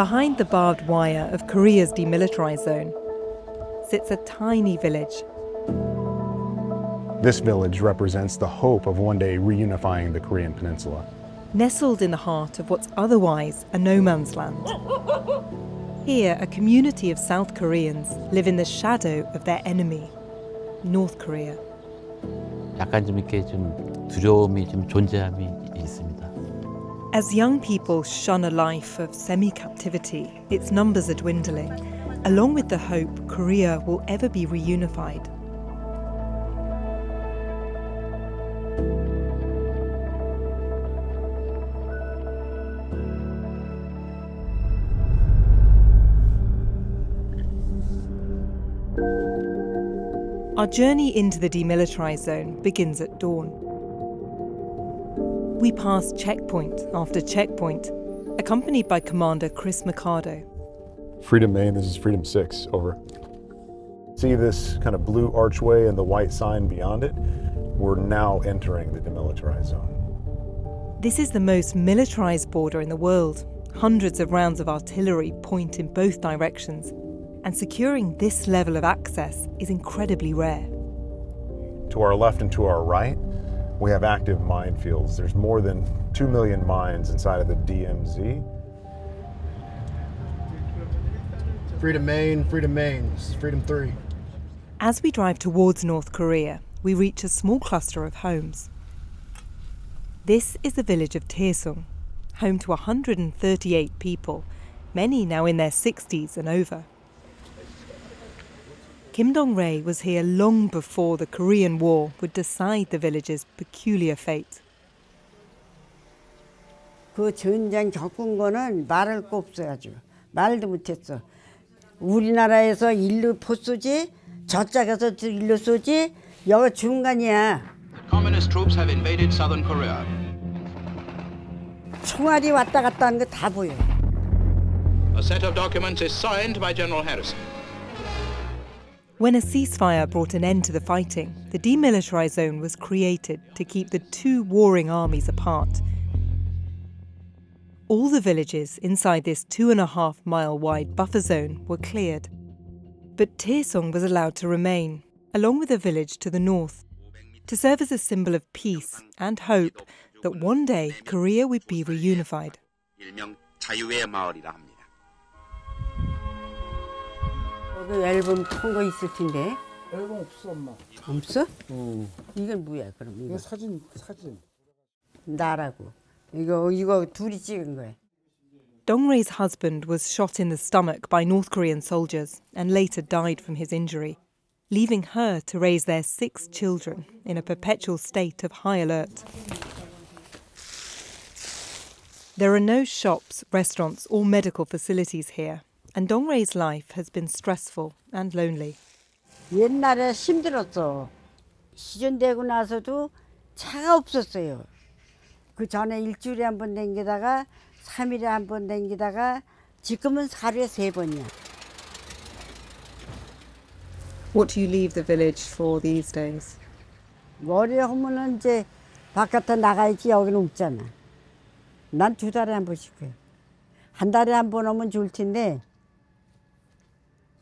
Behind the barbed wire of Korea's demilitarized zone sits a tiny village. This village represents the hope of one day reunifying the Korean peninsula. Nestled in the heart of what's otherwise a no-man's land, here a community of South Koreans live in the shadow of their enemy, North Korea. As young people shun a life of semi-captivity, its numbers are dwindling, along with the hope Korea will ever be reunified. Our journey into the demilitarized zone begins at dawn. We pass checkpoint after checkpoint, accompanied by Commander Chris Mercado. Freedom Main, this is Freedom 6, over. See this kind of blue archway and the white sign beyond it? We're now entering the demilitarized zone. This is the most militarized border in the world. Hundreds of rounds of artillery point in both directions. And securing this level of access is incredibly rare. To our left and to our right, we have active minefields. There's more than 2 million mines inside of the DMZ. Freedom Main, this is Freedom 3. As we drive towards North Korea, we reach a small cluster of homes. This is the village of Taesongdong, home to 138 people, many now in their 60s and over. Kim Dong-rae was here long before the Korean War would decide the village's peculiar fate. 그 전쟁 겪은 거는 말할 거 없어요. 아주 말도 못했어. 우리나라에서 일로 포쏘지, 저쪽에서 일로 쏘지, 여기 중간이야. Communist troops have invaded southern Korea. 총알이 왔다 갔다 하는 거 다 보여. A set of documents is signed by General Harrison. When a ceasefire brought an end to the fighting, the demilitarized zone was created to keep the two warring armies apart. All the villages inside this 2.5 mile wide buffer zone were cleared. But Taesongdong was allowed to remain, along with a village to the north, to serve as a symbol of peace and hope that one day Korea would be reunified. 그 앨범 큰 거 있을 텐데. 앨범 없어, 엄마. 없어? 이건 뭐야, 그럼? 이거 사진. 나라고. 이거 둘이 찍은 거야. Dong-rae's husband was shot in the stomach by North Korean soldiers and later died from his injury, leaving her to raise their 6 children in a perpetual state of high alert. There are no shops, restaurants or medical facilities here. And Dong-rae's life has been stressful and lonely. 옛날에 힘들었어. 시전되고 나서도 차가 없었어요. 그 전에 일주일에 한 번 댕기다가 3일에 한 번 댕기다가 지금은 하루에 3번이야. What do you leave the village for these days? 월요일 하면은 이제 바깥에 나가야지 여기는 없잖아. 난 2달에 한 번씩 해. 한 달에 한 번 오면 좋을 텐데.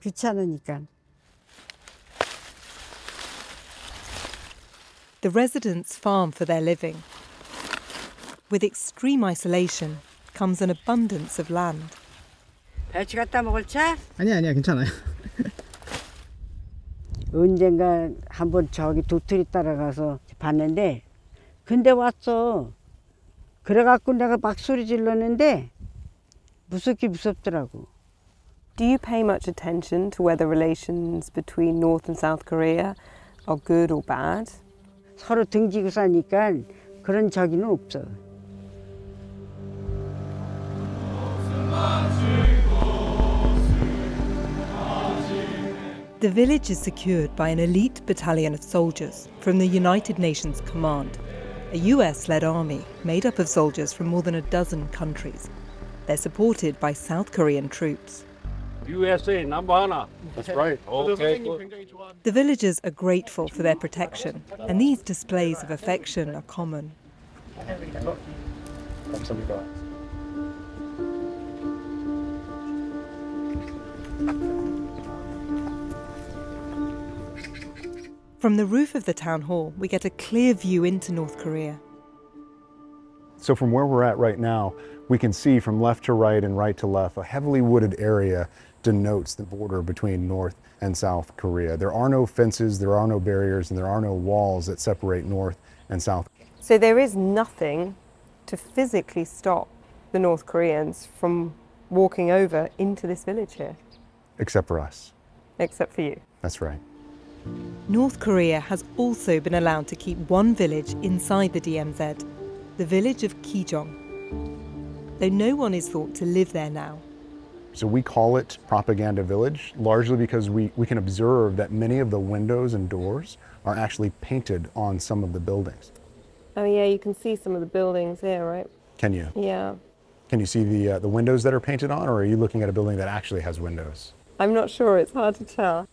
귀찮으니까. The residents farm for their living. With extreme isolation comes an abundance of land. 배추 갖다 먹을 차? 아니야, 괜찮아요. 언젠가 한번 저기 도토리 따라가서 봤는데, 근데 왔어. 그래갖고 내가 막 소리 질렀는데 무섭긴 무섭더라고. Do you pay much attention to whether relations between North and South Korea are good or bad? 서로 등지고 사니까 그런 적이는 없어. The village is secured by an elite battalion of soldiers from the United Nations Command, a US-led army made up of soldiers from more than a dozen countries. They're supported by South Korean troops. USA, #1. That's right. Okay. The villagers are grateful for their protection, and these displays of affection are common. From the roof of the town hall, we get a clear view into North Korea. So from where we're at right now, we can see from left to right and right to left, a heavily wooded area denotes the border between North and South Korea. There are no fences, there are no barriers, and there are no walls that separate North and South. So there is nothing to physically stop the North Koreans from walking over into this village here. Except for us. Except for you. That's right. North Korea has also been allowed to keep one village inside the DMZ, the village of Gijong, though no one is thought to live there now. So we call it Propaganda Village, largely because we can observe that many of the windows and doors are actually painted on some of the buildings. Oh yeah, you can see some of the buildings here, right? Can you? Yeah. Can you see the windows that are painted on, or are you looking at a building that actually has windows? I'm not sure, it's hard to tell.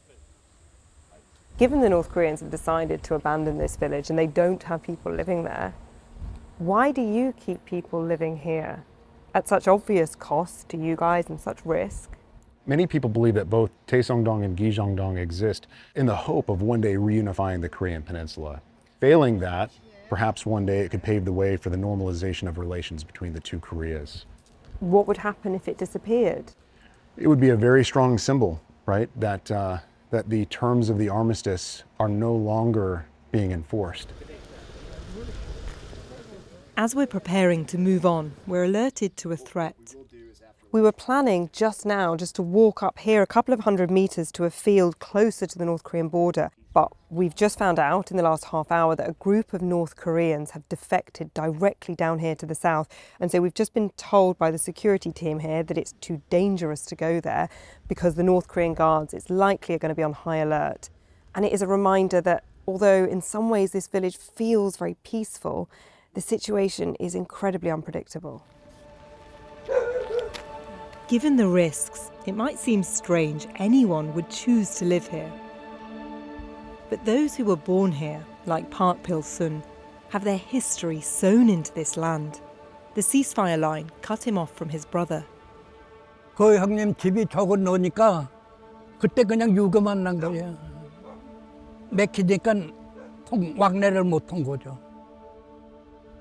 Given the North Koreans have decided to abandon this village and they don't have people living there, why do you keep people living here at such obvious cost to you guys and such risk? Many people believe that both Taesongdong and Gijongdong exist in the hope of one day reunifying the Korean peninsula. Failing that, perhaps one day it could pave the way for the normalization of relations between the two Koreas. What would happen if it disappeared? It would be a very strong symbol, right, that the terms of the armistice are no longer being enforced. As we're preparing to move on, we're alerted to a threat. We were planning just now just to walk up here a couple of hundred metres to a field closer to the North Korean border, but we've just found out in the last half hour that a group of North Koreans have defected directly down here to the south, and so we've just been told by the security team here that it's too dangerous to go there because the North Korean guards, it's likely, are going to be on high alert. And it is a reminder that although in some ways this village feels very peaceful, the situation is incredibly unpredictable. Given the risks, it might seem strange anyone would choose to live here. But those who were born here, like Park Pil Sun, have their history sewn into this land. The ceasefire line cut him off from his brother. 그 형님 집이 저거 놓으니까 그때 그냥 유교만 난 거예요. 맥히니까 왕래를 못 한 거죠.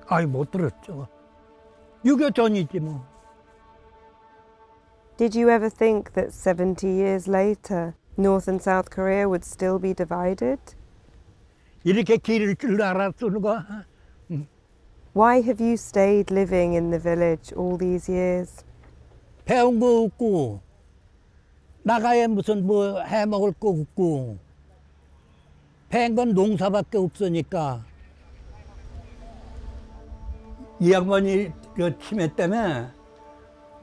아이 못 들었죠. 유교 전이지 뭐. Did you ever think that 70 years later, North and South Korea would still be divided? 이렇게 길을 줄 알았어 누가? Why have you stayed living in the village all these years? 배운 거 없고 나가야 무슨 뭐 해 먹을 거 없고 배운 건 농사밖에 없으니까 이 양반이 그 치매 때문에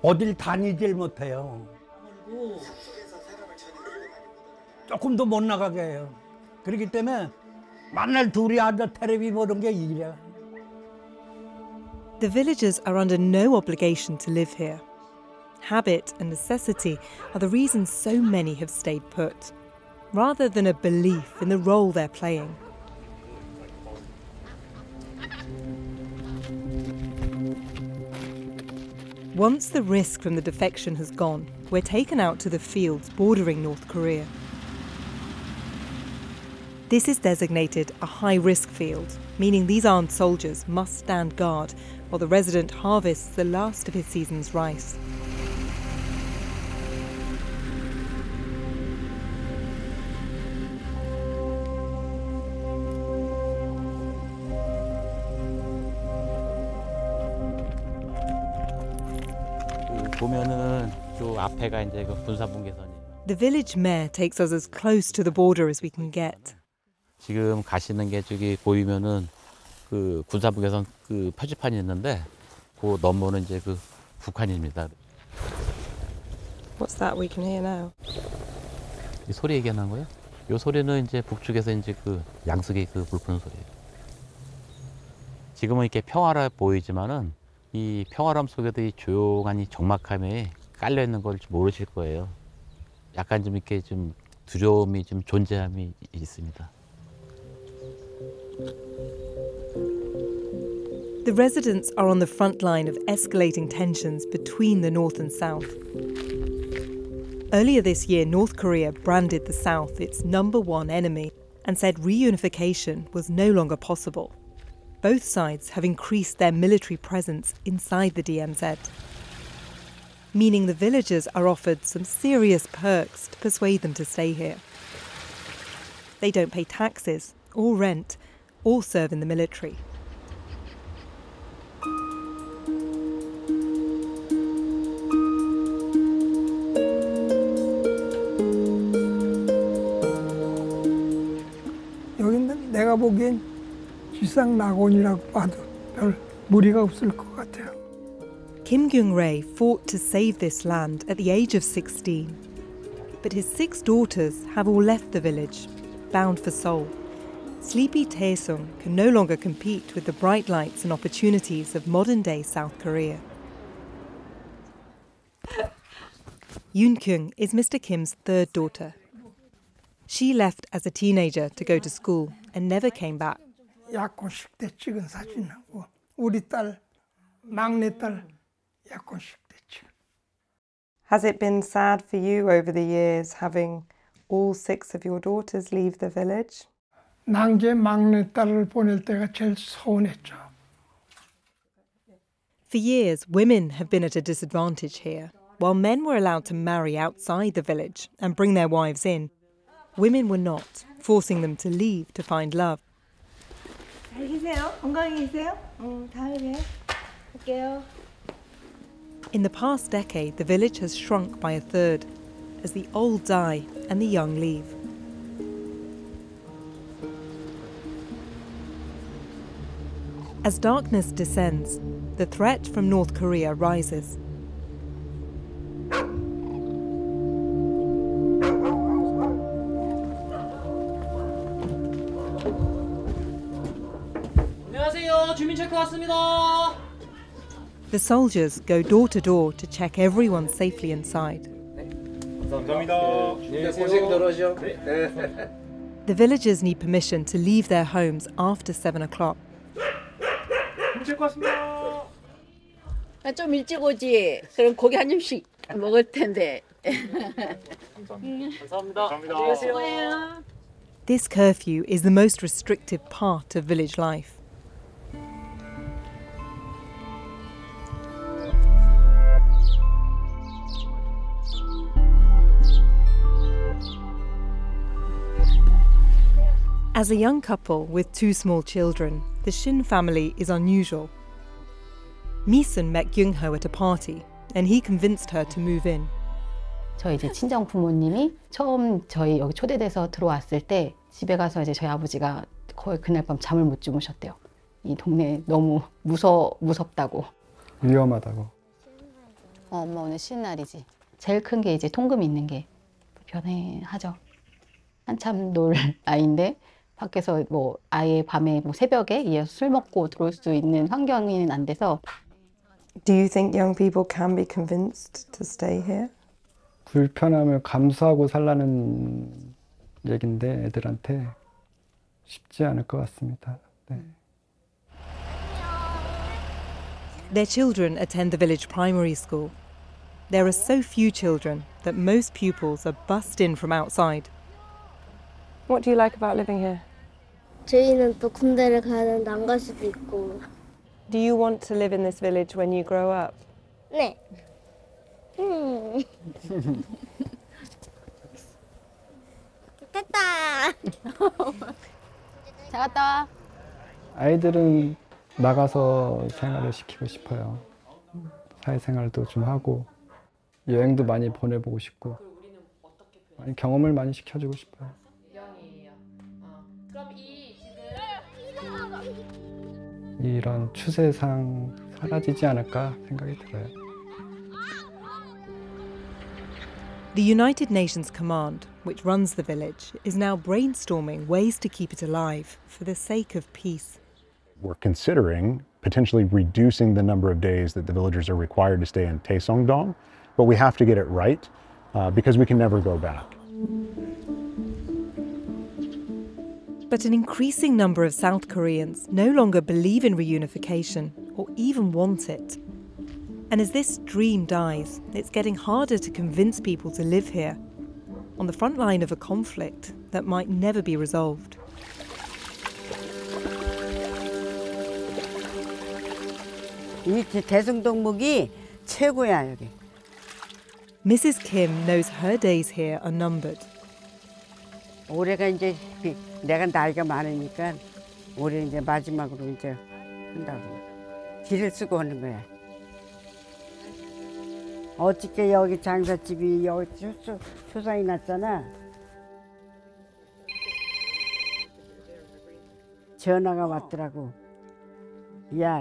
어딜 다니질 못해요. 조금도 못 나가게 해요. 그렇기 때문에 맨날 둘이 앉아 텔레비 보는 게 일이야. The villagers are under no obligation to live here. Habit and necessity are the reasons so many have stayed put, rather than a belief in the role they're playing. Once the risk from the defection has gone, we're taken out to the fields bordering North Korea. This is designated a high-risk field, meaning these armed soldiers must stand guard while the resident harvests the last of his season's rice. The village mayor takes us as close to the border as we can get. 지금 가시는 게 저기 보이면은 그 군사분계선 그 표지판이 있는데 그 넘어는 이제 그 북한입니다. What's that we can hear now? 이 소리 얘기하는 거예요? 이 소리는 이제 북쪽에서 이제 그 양수기 그 불푸는 소리예요. 지금은 이렇게 평화로워 보이지만은 이 평화로움 속에도 이 조용한 이 적막함에 깔려 있는 걸 모르실 거예요. 약간 좀 이렇게 좀 두려움이 좀 존재함이 있습니다. The residents are on the front line of escalating tensions between the North and South. Earlier this year, North Korea branded the South its #1 enemy and said reunification was no longer possible. Both sides have increased their military presence inside the DMZ, meaning the villagers are offered some serious perks to persuade them to stay here. They don't pay taxes or rent or serve in the military. 내가 보기엔 일상 낙원이라고 봐도 별 무리가 없을 것 같아요. Kim Kyung Rae fought to save this land at the age of 16, but his 6 daughters have all left the village, bound for Seoul. Sleepy Taesong can no longer compete with the bright lights and opportunities of modern-day South Korea. Yoon Kyung is Mr. Kim's 3rd daughter. She left as a teenager to go to school and never came back. Has it been sad for you over the years having all 6 of your daughters leave the village? For years, women have been at a disadvantage here. While men were allowed to marry outside the village and bring their wives in, women were not, forcing them to leave to find love. In the past decade, the village has shrunk by 1/3 as the old die and the young leave. As darkness descends, the threat from North Korea rises. The soldiers go door to door to check everyone safely inside. The villagers need permission to leave their homes after 7 o'clock. This curfew is the most restrictive part of village life. As a young couple with 2 small children, the Shin family is unusual. Mi-sun met Kyung-ho at a party, and he convinced her to move in. 저희 이제 친정 부모님이 처음 저희 여기 초대돼서 들어왔을 때 집에 가서 이제 저희 아버지가 거의 그날 밤 잠을 못 주무셨대요. 이 동네 너무 무섭다고. 위험하다고. 엄마 오늘 쉬는 날이지. 제일 큰 게 이제 통금 있는 게 불편해하죠. 한참 놀 아이인데. 밖에서 뭐 아예 밤에 뭐 새벽에 이어서 술 먹고 들어올 수 있는 환경이 안 돼서. Do you think young people can be convinced to stay here? 불편함을 감수하고 살라는 얘긴데 애들한테 쉽지 않을 것 같습니다. 네. Their children attend the village primary school. There are so few children that most pupils are bussed in from outside. What do you like about living here? 저희는 또 군대를 가야 되는데 안 갈 수도 있고. Do you want to live in this village when you grow up? 네. 됐다. 잘 갔다 와. 아이들은 나가서 생활을 시키고 싶어요. 사회생활도 좀 하고 여행도 많이 보내보고 싶고 많이 경험을 많이 시켜주고 싶어요. 이런 추세상 사라지지 않을까 생각이 들어요. The United Nations Command, which runs the village, is now brainstorming ways to keep it alive for the sake of peace. We're considering potentially reducing the number of days that the villagers are required to stay in Taesongdong, but we have to get it right because we can never go back. But an increasing number of South Koreans no longer believe in reunification or even want it. And as this dream dies, it's getting harder to convince people to live here, on the front line of a conflict that might never be resolved. Mrs. Kim knows her days here are numbered. 야,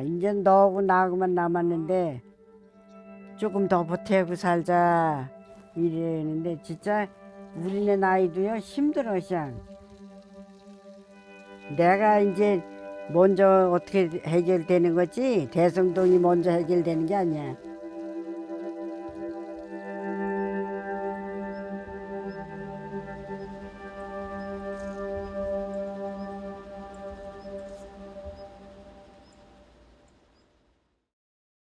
이제 너하고 나하고만 남았는데 조금 더 보태고 살자 이랬는데 진짜 우리네 나이도요 힘들어 시장. 내가 이제 먼저 어떻게 해결되는 거지 대성동이 먼저 해결되는 게 아니야.